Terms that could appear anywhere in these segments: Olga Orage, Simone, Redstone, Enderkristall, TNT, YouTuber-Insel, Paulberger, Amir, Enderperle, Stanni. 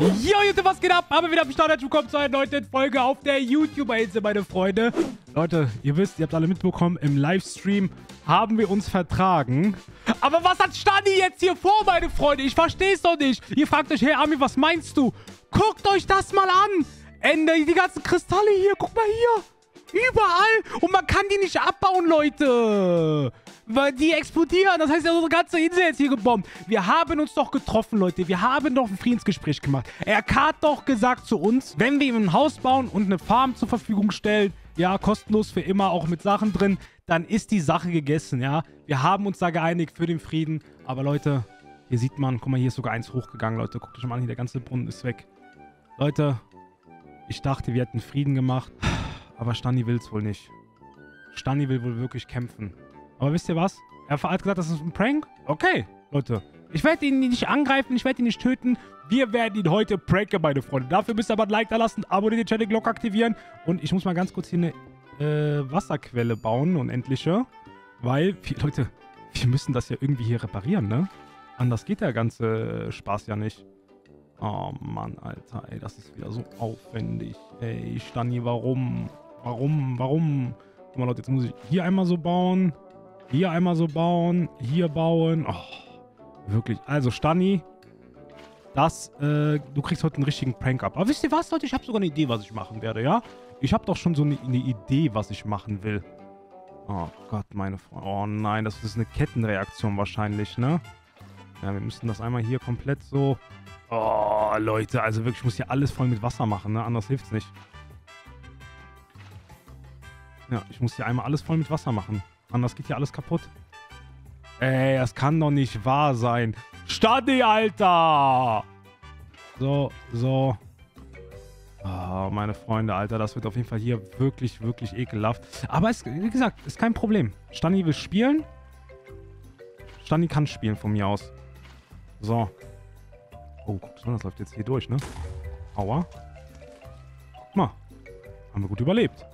Yo, YouTube, was geht ab? Haben wir wieder am Start. Herzlich willkommen zu einer neuen Folge auf der YouTuber-Insel, meine Freunde. Leute, ihr wisst, ihr habt alle mitbekommen, im Livestream haben wir uns vertragen. Aber was hat Stanni jetzt hier vor, meine Freunde? Ich verstehe es doch nicht. Ihr fragt euch, hey Amir, was meinst du? Guckt euch das mal an. Die ganzen Kristalle hier, guck mal hier. Überall. Und man kann die nicht abbauen, Leute. Weil die explodieren. Das heißt, ja, unsere ganze Insel ist hier gebombt. Wir haben uns doch getroffen, Leute. Wir haben doch ein Friedensgespräch gemacht. Er hat doch gesagt zu uns, wenn wir ihm ein Haus bauen und eine Farm zur Verfügung stellen, ja, kostenlos für immer, auch mit Sachen drin, dann ist die Sache gegessen, ja. Wir haben uns da geeinigt für den Frieden. Aber Leute, hier sieht man, guck mal, hier ist sogar eins hochgegangen, Leute. Guckt euch mal an, hier der ganze Brunnen ist weg. Leute, ich dachte, wir hätten Frieden gemacht. Aber Stanni will es wohl nicht. Stanni will wohl wirklich kämpfen. Aber wisst ihr was? Er hat gesagt, das ist ein Prank. Okay, Leute. Ich werde ihn nicht angreifen, ich werde ihn nicht töten. Wir werden ihn heute pranken, meine Freunde. Dafür müsst ihr aber ein Like da lassen, abonniert den Channel, Glocke aktivieren. Und ich muss mal ganz kurz hier eine Wasserquelle bauen, unendliche. Weil, Leute, wir müssen das ja irgendwie hier reparieren, ne? Anders geht der ganze Spaß ja nicht. Oh Mann, Alter, ey, das ist wieder so aufwendig. Ey, Stanni, warum? Warum? Guck mal, Leute, jetzt muss ich hier einmal so bauen. Hier einmal so bauen, hier bauen. Oh, wirklich. Also, Stanni, du kriegst heute einen richtigen Prank ab. Aber wisst ihr was, Leute? Ich habe sogar eine Idee, was ich machen werde, ja? Ich habe doch schon so eine Idee, was ich machen will. Oh Gott, meine Freunde. Oh nein, das ist eine Kettenreaktion wahrscheinlich, ne? Ja, wir müssen das einmal hier komplett so... Oh, Leute, also wirklich, ich muss hier alles voll mit Wasser machen, ne? Anders hilft's nicht. Ja, ich muss hier einmal alles voll mit Wasser machen. Anders geht hier alles kaputt. Ey, das kann doch nicht wahr sein. Stanni, Alter! So. Oh, meine Freunde, Alter, das wird auf jeden Fall hier wirklich, wirklich ekelhaft. Aber es, wie gesagt, ist kein Problem. Stanni will spielen. Stanni kann spielen von mir aus. So. Oh, guck schon, das läuft jetzt hier durch, ne? Aua. Guck mal. Haben wir gut überlebt.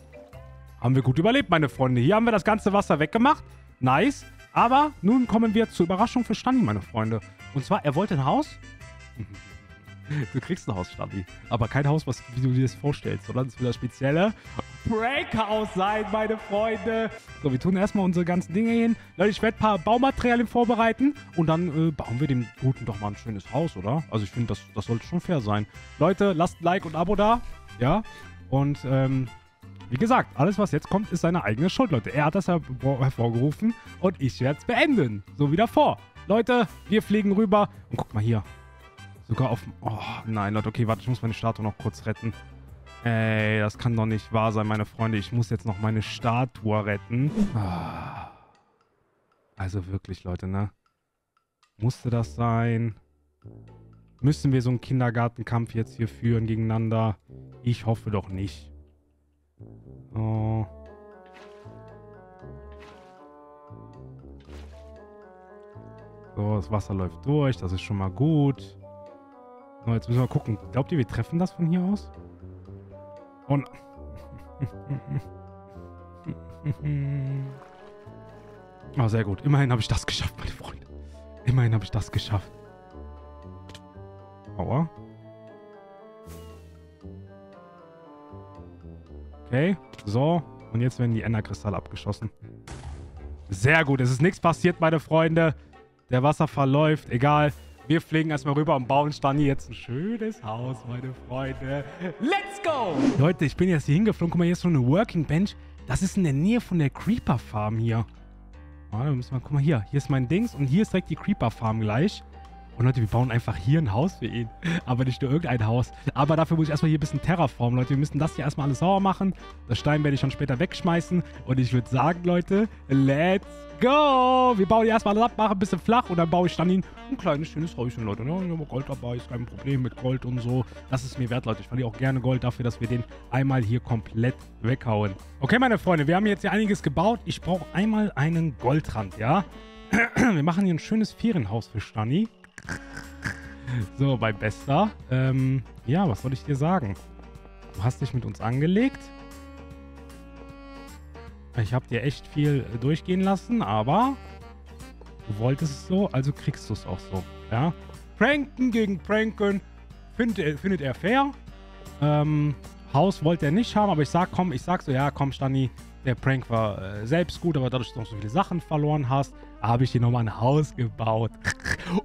Haben wir gut überlebt, meine Freunde. Hier haben wir das ganze Wasser weggemacht. Nice. Aber nun kommen wir zur Überraschung für Stanni, meine Freunde. Und zwar, er wollte ein Haus. Du kriegst ein Haus, Stanni. Aber kein Haus, was wie du dir das vorstellst, sondern es wird das spezielle Breakhouse sein, meine Freunde. So, wir tun erstmal unsere ganzen Dinge hin. Leute, ich werde ein paar Baumaterialien vorbereiten. Und dann bauen wir dem Guten doch mal ein schönes Haus, oder? Also ich finde, das sollte schon fair sein. Leute, lasst ein Like und ein Abo da. Ja. Und, wie gesagt, alles, was jetzt kommt, ist seine eigene Schuld, Leute. Er hat das hervorgerufen und ich werde es beenden. So wie davor. Leute, wir fliegen rüber. Und guck mal hier. Sogar auf dem... Oh, nein, Leute. Okay, warte, ich muss meine Statue noch kurz retten. Ey, das kann doch nicht wahr sein, meine Freunde. Ich muss jetzt noch meine Statue retten. Also wirklich, Leute, ne? Musste das sein? Müssen wir so einen Kindergartenkampf jetzt hier führen gegeneinander? Ich hoffe doch nicht. Oh. So, das Wasser läuft durch. Das ist schon mal gut. So, jetzt müssen wir gucken. Glaubt ihr, wir treffen das von hier aus? Und... Oh, sehr gut. Immerhin habe ich das geschafft, meine Freunde. Immerhin habe ich das geschafft. Aua. Okay, so. Und jetzt werden die Enderkristalle abgeschossen. Sehr gut. Es ist nichts passiert, meine Freunde. Der Wasserfall läuft. Egal. Wir fliegen erstmal rüber und bauen Stanni jetzt ein schönes Haus, meine Freunde. Let's go! Leute, ich bin jetzt hier hingeflogen. Guck mal, hier ist so eine Working Bench. Das ist in der Nähe von der Creeper Farm hier. Warte, müssen wir, guck mal hier. Hier ist mein Dings und hier ist direkt die Creeper Farm gleich. Und Leute, wir bauen einfach hier ein Haus für ihn. Aber nicht nur irgendein Haus. Aber dafür muss ich erstmal hier ein bisschen terraformen, Leute. Wir müssen das hier erstmal alles sauber machen. Das Stein werde ich schon später wegschmeißen. Und ich würde sagen, Leute, let's go. Wir bauen hier erstmal alles ab, machen ein bisschen flach. Und dann baue ich dann ein kleines, schönes Häuschen, Leute. Ja, ich habe Gold dabei, ist kein Problem mit Gold und so. Das ist mir wert, Leute. Ich verliere auch gerne Gold dafür, dass wir den einmal hier komplett weghauen. Okay, meine Freunde, wir haben jetzt hier einiges gebaut. Ich brauche einmal einen Goldrand, ja? Wir machen hier ein schönes Ferienhaus für Stanni. So, mein Bester. Ja, was soll ich dir sagen? Du hast dich mit uns angelegt. Ich habe dir echt viel durchgehen lassen, aber du wolltest es so, also kriegst du es auch so. Ja? Pranken gegen Pranken. findet er fair. Haus wollte er nicht haben, aber ich sag so, Stanni, der Prank war selbst gut, aber dadurch, dass du noch so viele Sachen verloren hast, habe ich dir nochmal ein Haus gebaut.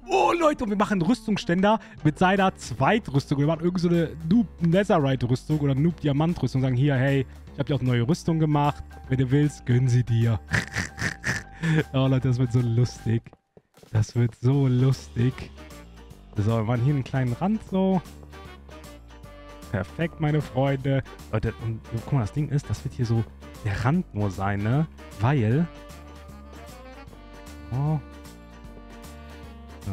Oh, Leute, und wir machen einen Rüstungsständer mit seiner Zweitrüstung. Wir machen irgend so eine Noob Netherite-Rüstung oder Noob Diamant-Rüstung und sagen, hier, hey, ich habe dir auch eine neue Rüstung gemacht. Wenn du willst, gönn sie dir. Oh, Leute, das wird so lustig. Das wird so lustig. So, wir machen hier einen kleinen Rand so. Perfekt, meine Freunde. Leute, und guck mal, das Ding ist, das wird hier so der Rand nur sein, ne? Weil... Oh. So.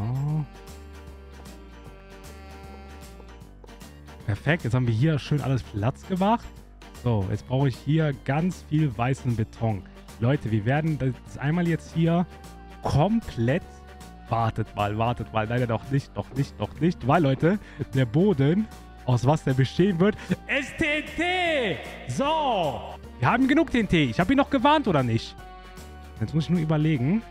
Perfekt, jetzt haben wir hier schön alles Platz gemacht. So, jetzt brauche ich hier ganz viel weißen Beton. Leute, wir werden das einmal jetzt hier komplett... Wartet mal, leider doch nicht. Weil, Leute, der Boden... aus was der bestehen wird. STT! So! Wir haben genug TNT. Ich habe ihn noch gewarnt, oder nicht? Jetzt muss ich nur überlegen.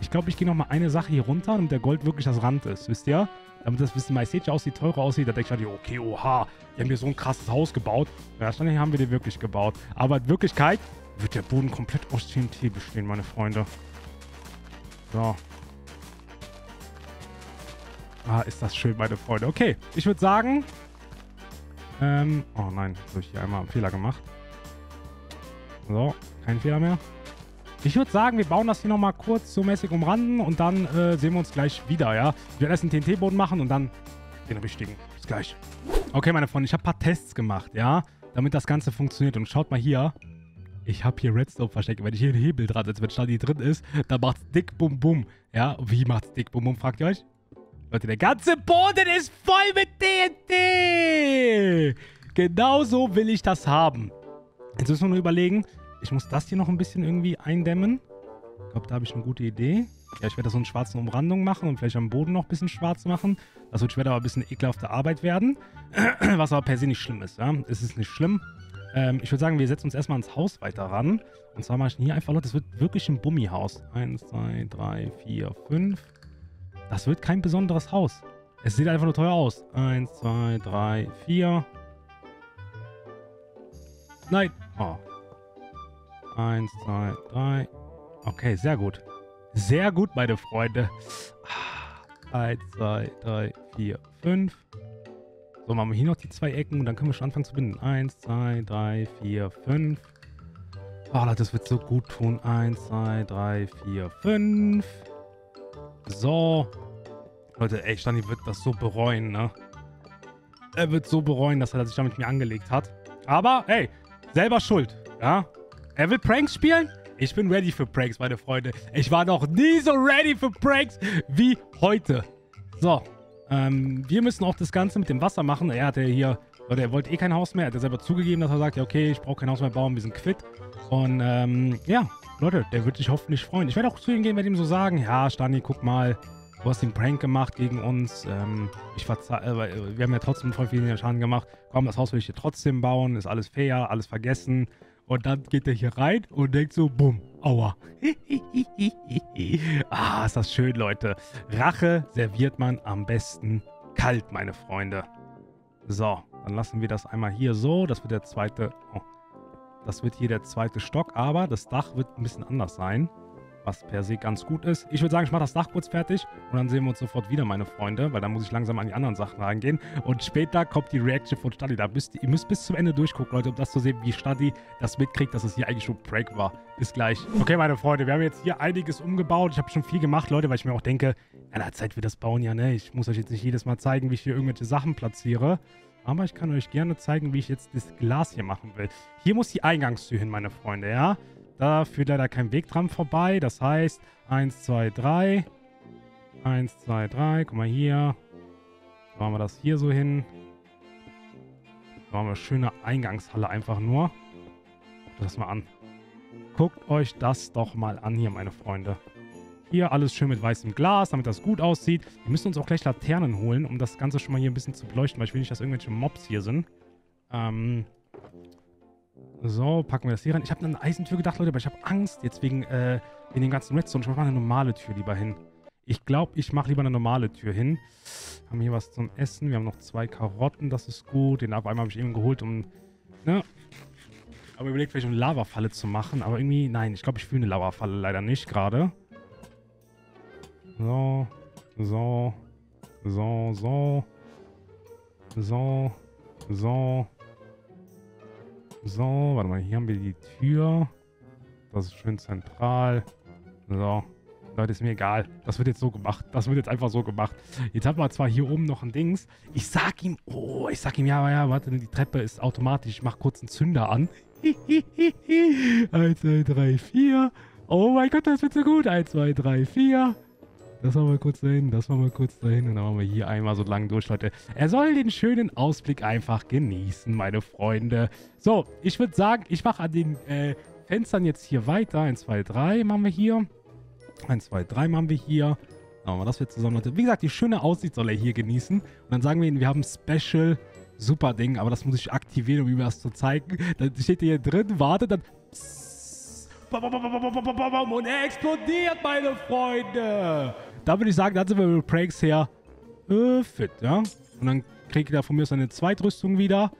Ich glaube, ich gehe nochmal eine Sache hier runter, damit der Gold wirklich das Rand ist. Wisst ihr? Damit das ein bisschen majestätischer aussieht, teurer aussieht. Da denke ich halt, okay, oha. Die haben hier so ein krasses Haus gebaut. Ja, dann haben wir den wirklich gebaut. Aber in Wirklichkeit wird der Boden komplett aus TNT bestehen, meine Freunde. So. Ah, ist das schön, meine Freunde. Okay, ich würde sagen... oh nein, habe ich hier einmal einen Fehler gemacht. So, kein Fehler mehr. Ich würde sagen, wir bauen das hier nochmal kurz so mäßig umranden und dann sehen wir uns gleich wieder, ja. Ich werde erst einen TNT-Boden machen und dann den richtigen. Bis gleich. Okay, meine Freunde, ich habe ein paar Tests gemacht, ja, damit das Ganze funktioniert. Und schaut mal hier, ich habe hier Redstone versteckt. Wenn ich hier einen Hebel dran setze, wenn Stanni drin ist, dann macht es dick bum bum. Ja, und wie macht es dick bum bum, fragt ihr euch? Leute, der ganze Boden ist voll mit TNT. Genauso will ich das haben. Jetzt müssen wir nur überlegen, ich muss das hier noch ein bisschen irgendwie eindämmen. Ich glaube, da habe ich eine gute Idee. Ja, ich werde da so eine schwarze Umrandung machen und vielleicht am Boden noch ein bisschen schwarz machen. Das wird später aber ein bisschen ekelhafte Arbeit werden. Was aber per se nicht schlimm ist, ja. Es ist nicht schlimm. Ich würde sagen, wir setzen uns erstmal ans Haus weiter ran. Und zwar mache ich hier einfach, Leute, das wird wirklich ein Bummihaus. 1, 2, 3, 4, 5... Das wird kein besonderes Haus. Es sieht einfach nur teuer aus. 1, 2, 3, 4. Nein. Oh. 1, 2, 3. Okay, sehr gut. Sehr gut, meine Freunde. 1, 2, 3, 4, 5. So, machen wir hier noch die zwei Ecken und dann können wir schon anfangen zu binden. 1, 2, 3, 4, 5. Oh, Leute, das wird so gut tun. 1, 2, 3, 4, 5. So. Leute, ey, Stanni wird das so bereuen, ne? Er wird so bereuen, dass er sich da mit mir angelegt hat. Aber, hey, selber schuld, ja? Er will Pranks spielen? Ich bin ready für Pranks, meine Freunde. Ich war noch nie so ready für Pranks wie heute. So. Wir müssen auch das Ganze mit dem Wasser machen. Er hatte hier... Leute, er wollte eh kein Haus mehr. Er hat selber zugegeben, dass er sagt, ja, okay, ich brauche kein Haus mehr bauen, wir sind quitt. Und, ja... Leute, der wird sich hoffentlich freuen. Ich werde auch zu ihm gehen, werde ihm so sagen, ja, Stanni, guck mal, du hast den Prank gemacht gegen uns. Wir haben ja trotzdem voll viel Schaden gemacht. Komm, das Haus will ich hier trotzdem bauen. Ist alles fair, alles vergessen. Und dann geht er hier rein und denkt so, bumm, aua. Ah, ist das schön, Leute. Rache serviert man am besten kalt, meine Freunde. So, dann lassen wir das einmal hier so. Das wird der zweite... Oh. Das wird hier der zweite Stock, aber das Dach wird ein bisschen anders sein, was per se ganz gut ist. Ich würde sagen, ich mache das Dach kurz fertig und dann sehen wir uns sofort wieder, meine Freunde, weil dann muss ich langsam an die anderen Sachen reingehen. Und später kommt die Reaction von Stanni. Da ihr müsst bis zum Ende durchgucken, Leute, um das zu sehen, wie Stanni das mitkriegt, dass es hier eigentlich schon Prank war. Bis gleich. Okay, meine Freunde, wir haben jetzt hier einiges umgebaut. Ich habe schon viel gemacht, Leute, weil ich mir auch denke, na, der Zeit wird das bauen ja, ne? Ich muss euch jetzt nicht jedes Mal zeigen, wie ich hier irgendwelche Sachen platziere. Aber ich kann euch gerne zeigen, wie ich jetzt das Glas hier machen will. Hier muss die Eingangstür hin, meine Freunde, ja? Da führt leider kein Weg dran vorbei. Das heißt, 1, 2, 3. 1, 2, 3. Guck mal hier. Da machen wir das hier so hin. Da haben wir eine schöne Eingangshalle einfach nur. Guckt das mal an. Guckt euch das doch mal an hier, meine Freunde. Hier alles schön mit weißem Glas, damit das gut aussieht. Wir müssen uns auch gleich Laternen holen, um das Ganze schon mal hier ein bisschen zu beleuchten, weil ich will nicht, dass irgendwelche Mobs hier sind. So, packen wir das hier rein. Ich habe an eine Eisentür gedacht, Leute, aber ich habe Angst jetzt wegen dem ganzen Redstone. Ich mache mal eine normale Tür lieber hin. Ich glaube, ich mache lieber eine normale Tür hin. Haben hier was zum Essen. Wir haben noch 2 Karotten, das ist gut. Den auf einmal habe ich eben geholt, um... Ne? Aber überlegt, vielleicht eine Lavafalle zu machen. Aber irgendwie, nein, ich glaube, ich fühle eine Lavafalle leider nicht gerade. So, so, so, so, so, so, so. Warte mal, hier haben wir die Tür. Das ist schön zentral. So. Leute, ist mir egal. Das wird jetzt so gemacht. Das wird jetzt einfach so gemacht. Jetzt hat man zwar hier oben noch ein Dings. Ich sag ihm, oh, ich sag ihm, ja, warte, die Treppe ist automatisch. Ich mach kurz einen Zünder an. 1, 2, 3, 4. Oh mein Gott, das wird so gut. 1, 2, 3, 4. Das machen wir kurz dahin, das machen wir kurz dahin. Und dann machen wir hier einmal so lang durch, Leute. Er soll den schönen Ausblick einfach genießen, meine Freunde. So, ich würde sagen, ich mache an den Fenstern jetzt hier weiter. 1, 2, 3 machen wir hier. 1, 2, 3 machen wir hier. Machen wir das wieder zusammen, Leute. Wie gesagt, die schöne Aussicht soll er hier genießen. Und dann sagen wir ihm, wir haben ein Special. Super Ding, aber das muss ich aktivieren, um ihm das zu zeigen. Dann steht er hier drin, wartet, dann... Und er explodiert, meine Freunde. Da würde ich sagen, dann sind wir mit Pranks her fit, ja. Und dann kriegt er von mir seine Zweitrüstung wieder.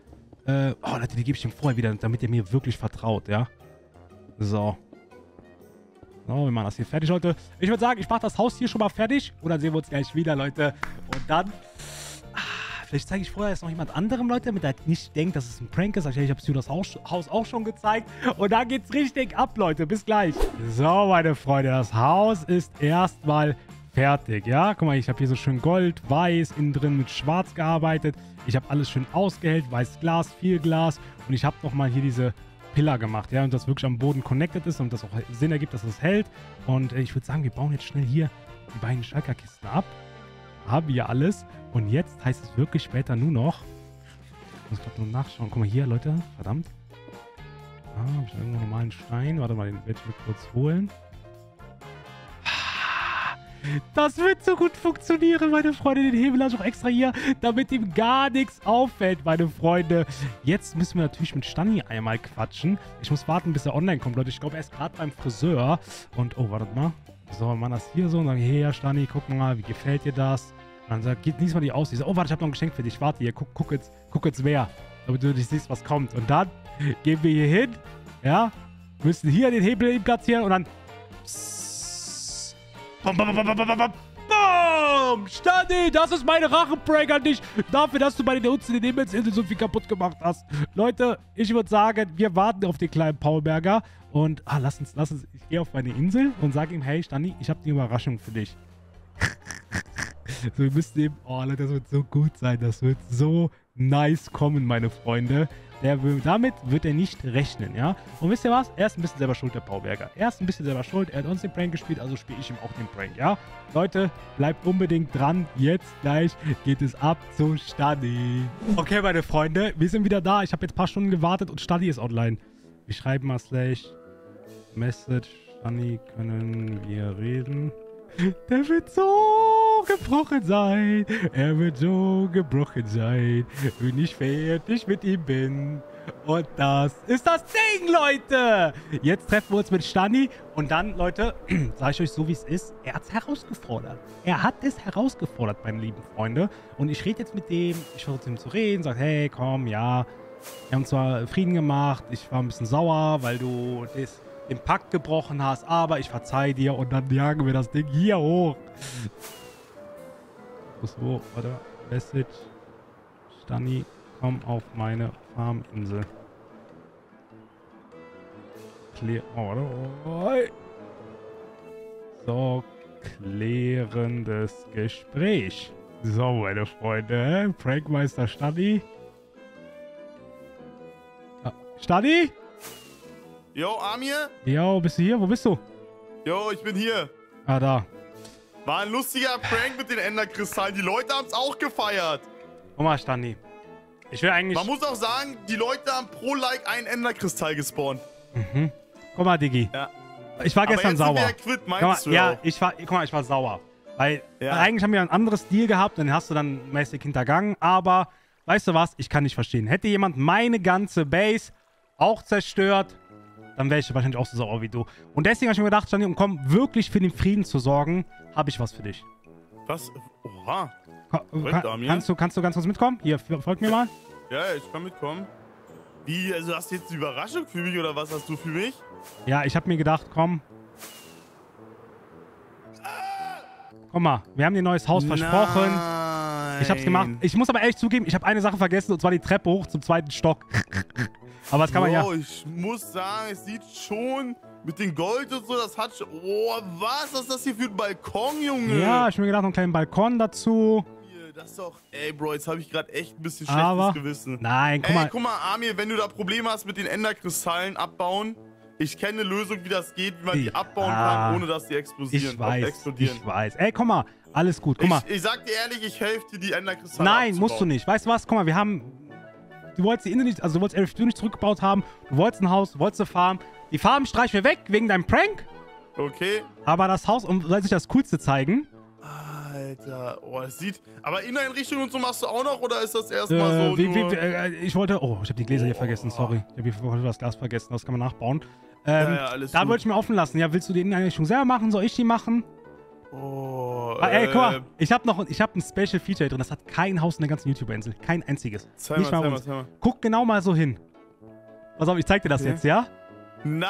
Oh, Leute, die gebe ich ihm vorher wieder, damit er mir wirklich vertraut, ja. So. So, wir machen das hier fertig, Leute. Ich würde sagen, ich mache das Haus hier schon mal fertig. Und dann sehen wir uns gleich wieder, Leute. Und dann... Vielleicht zeige ich vorher jetzt noch jemand anderem, Leute, damit er nicht denkt, dass es ein Prank ist. Ich habe es das Haus auch schon gezeigt. Und da geht's richtig ab, Leute. Bis gleich. So, meine Freunde, das Haus ist erstmal fertig. Ja, guck mal, ich habe hier so schön Gold, Weiß, innen drin mit Schwarz gearbeitet. Ich habe alles schön ausgehellt. Weiß Glas, viel Glas. Und ich habe nochmal hier diese Pillar gemacht, ja, und das wirklich am Boden connected ist und das auch Sinn ergibt, dass es hält. Und ich würde sagen, wir bauen jetzt schnell hier die beiden Schalkerkisten ab. Haben wir alles. Und jetzt heißt es wirklich später nur noch. Ich muss gerade nur nachschauen. Guck mal hier, Leute. Verdammt. Ah, habe ich irgendwo einen normalen Stein? Warte mal, den werde ich mir kurz holen. Das wird so gut funktionieren, meine Freunde. Den Hebel habe ich auch extra hier, damit ihm gar nichts auffällt, meine Freunde. Jetzt müssen wir natürlich mit Stanni einmal quatschen. Ich muss warten, bis er online kommt, Leute. Ich glaube, er ist gerade beim Friseur. Und, oh, wartet mal. So, wir machen das hier so und sagen, hey, Stanni, guck mal, wie gefällt dir das? Und dann sagt, geht diesmal die aus. Die sagt, oh, warte, ich habe noch ein Geschenk für dich. Warte hier, guck jetzt wer. Damit du nicht siehst, was kommt. Und dann gehen wir hier hin, ja, müssen hier den Hebel platzieren und dann... Bam, bam, bam, bam, bam, bam, bam. Stanni, das ist meine Rache-Prank an dich. Dafür, dass du bei den Hutzen in den Himmelsinsel so viel kaputt gemacht hast. Leute, ich würde sagen, wir warten auf den kleinen Paulberger. Und, lass uns, ich gehe auf meine Insel und sage ihm, hey, Stanni, ich habe die Überraschung für dich. So, wir müssen eben, oh, Leute, das wird so gut sein. Das wird so nice kommen, meine Freunde. Damit wird er nicht rechnen, ja? Und wisst ihr was? Er ist ein bisschen selber schuld, der Paulberger. Er ist ein bisschen selber schuld. Er hat uns den Prank gespielt, also spiele ich ihm auch den Prank, ja? Leute, bleibt unbedingt dran. Jetzt gleich geht es ab zu Stanni. Okay, meine Freunde, wir sind wieder da. Ich habe jetzt ein paar Stunden gewartet und Stanni ist online. Wir schreiben mal /Message. Stanni, können wir reden? Der wird so gebrochen sein. Er wird so gebrochen sein, wenn ich fertig mit ihm bin. Und das ist das Ding, Leute. Jetzt treffen wir uns mit Stanni. Und dann, Leute, sage ich euch so, wie es ist. Er hat es herausgefordert. Er hat es herausgefordert, meine lieben Freunde. Und ich rede jetzt mit dem. Ich versuche mit ihm zu reden. Sage, hey, komm, ja. Wir haben zwar Frieden gemacht. Ich war ein bisschen sauer, weil du das... den Pakt gebrochen hast, aber ich verzeih dir und dann jagen wir das Ding hier hoch. Bis hoch, oder? Message. Stanni, komm auf meine Farminsel. Klären. So, klärendes Gespräch. So, meine Freunde. Prankmeister Stanni. Stanni? Jo, Amir? Jo, bist du hier? Wo bist du? Jo, ich bin hier. Ah, da. War ein lustiger Prank mit den Enderkristallen. Die Leute haben es auch gefeiert. Guck mal, Stanni. Ich will eigentlich... Man muss auch sagen, die Leute haben pro Like einen Enderkristall gespawnt. Mhm. Guck mal, Diggi. Ja. Ich war gestern sauer. Aber jetzt sind wir ja quitt, meinst du? Ja, ich war sauer. Weil eigentlich haben wir ein anderes Deal gehabt, dann hast du dann mäßig hintergangen. Aber, weißt du was? Ich kann nicht verstehen. Hätte jemand meine ganze Base auch zerstört... dann wäre ich wahrscheinlich auch so sauer wie du. Und deswegen habe ich mir gedacht, Stanni, um wirklich für den Frieden zu sorgen, habe ich was für dich. Was? Oha. Kannst du ganz kurz mitkommen? Hier, folgt mir mal. Ja, ich kann mitkommen. Wie, also hast du jetzt eine Überraschung für mich oder was hast du für mich? Ja, ich habe mir gedacht, komm. Komm mal, wir haben dir ein neues Haus versprochen. Ich hab's gemacht. Ich muss aber ehrlich zugeben, ich habe eine Sache vergessen, und zwar die Treppe hoch zum zweiten Stock. Aber das kann man ja... Ich muss sagen, es sieht schon... Mit dem Gold und so, das hat schon... Oh, was ist das hier für ein Balkon, Junge? Ja, ich hab mir gedacht, einen kleinen Balkon dazu. Das ist doch... Ey, Bro, jetzt habe ich gerade echt ein bisschen schlechtes Gewissen. Nein, guck mal. Ey, guck mal, Amir, wenn du da Probleme hast mit den Enderkristallen abbauen, ich kenne eine Lösung, wie das geht, wie man die abbauen kann, ohne dass die explodieren. Ich weiß, ich weiß. Ey, guck mal, alles gut, guck mal. Ich sag dir ehrlich, ich helfe dir, die Enderkristalle abzubauen. Nein, musst du nicht. Weißt du was? Guck mal, wir haben... Du wolltest die Insel nicht, also du wolltest Elf nicht zurückgebaut haben, du wolltest ein Haus, du wolltest eine Farm. Die Farben streichen wir weg wegen deinem Prank. Okay. Aber das Haus soll sich das Coolste zeigen. Alter, oh, das sieht... Aber Inneneinrichtung und so machst du auch noch, oder ist das erstmal so nur... Ich wollte... Oh, ich habe die Gläser hier vergessen, sorry. Ich habe das Glas vergessen, das kann man nachbauen. Ja, alles da würde ich mir offen lassen. Ja, willst du die Inneneinrichtung selber machen? Soll ich die machen? Oh, ey, guck mal, ich hab ein Special Feature drin, das hat kein Haus in der ganzen YouTuber-Insel. Kein einziges. Nicht mal uns. Guck genau mal so hin. Pass auf, ich zeig dir das jetzt, ja? Nein,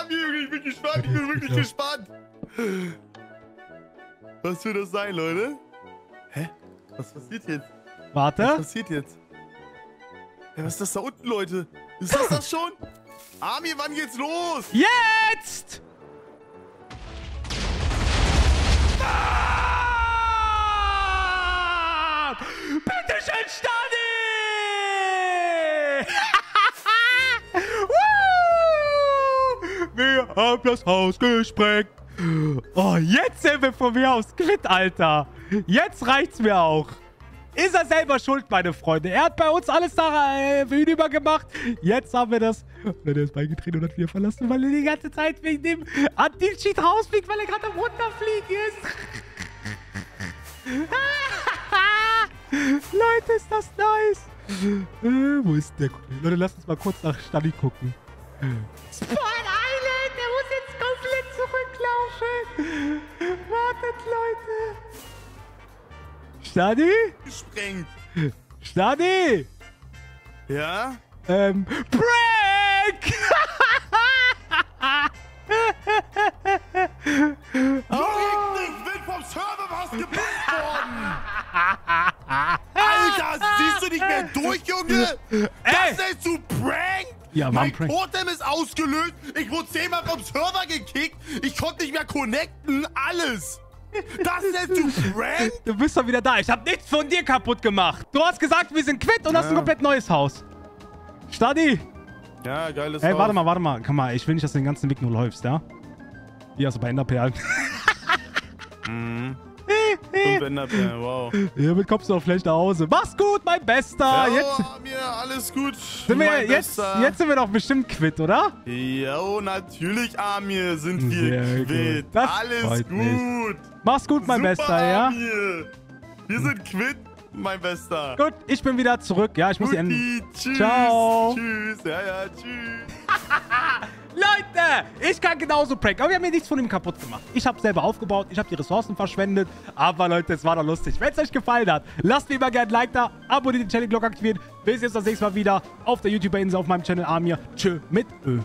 Amir, ich bin gespannt, ich bin wirklich gespannt. Was wird das sein, Leute? Hä? Was passiert jetzt? Warte. Was passiert jetzt? Ja, was ist das da unten, Leute? Ist das das schon? Amir, wann geht's los? Jetzt! Bitte schön, Stanni! Wir haben das Haus gesprengt. Oh, jetzt sind wir von mir aus quitt, Alter. Jetzt reicht's mir auch. Ist er selber schuld, meine Freunde. Er hat bei uns alles da für ihn übergemacht. Jetzt haben wir das. Er ist beigetreten und hat wieder verlassen, weil er die ganze Zeit wegen dem Antilschied rausfliegt, weil er gerade am Runterfliegen ist. Leute, ist das nice. Wo ist der? Leute, lasst uns mal kurz nach Stanni gucken. Spawn Island, der muss jetzt komplett zurücklaufen. Wartet, Leute. Stanni? Gesprengt. Stanni? Ja? Prank! Ich bin vom Server was gebannt worden! Alter, siehst du nicht mehr durch, Junge? Das nennst du Prank? Ja, mein Prank. Totem ist ausgelöst. Ich wurde 10-mal vom Server gekickt. Ich konnte nicht mehr connecten. Alles. Das nennst du Prank? Du bist doch wieder da. Ich hab nichts von dir kaputt gemacht. Du hast gesagt, wir sind quitt und hast ein komplett neues Haus. Stanni. Ja, geiles Haus. Ey, warte mal, warte mal. Komm mal, ich will nicht, dass du den ganzen Weg nur läufst, ja? Hier hast du ein paar Enderperlen. Mhm. Wow. Hiermit kommst du auch vielleicht nach Hause. Mach's gut, mein Bester. Jo, jetzt, alles gut. Jetzt sind wir doch bestimmt quitt, oder? Jo, natürlich, Amir, sind wir quitt. Alles gut. Mach's gut, mein Bester, ja? Amir. Wir sind quitt, mein Bester. Gut, ich bin wieder zurück. Ja, ich muss die enden. Tschüss. Ciao. Tschüss. Ja, ja, tschüss. Leute, ich kann genauso pranken, aber wir haben mir nichts von ihm kaputt gemacht. Ich habe selber aufgebaut, ich habe die Ressourcen verschwendet, aber Leute, es war doch lustig. Wenn es euch gefallen hat, lasst mir immer gerne ein Like da, abonniert den Channel, Glocke aktivieren. Wir sehen uns das nächste Mal wieder auf der YouTuber-Insel auf meinem Channel Amir. Tschö mit Ö.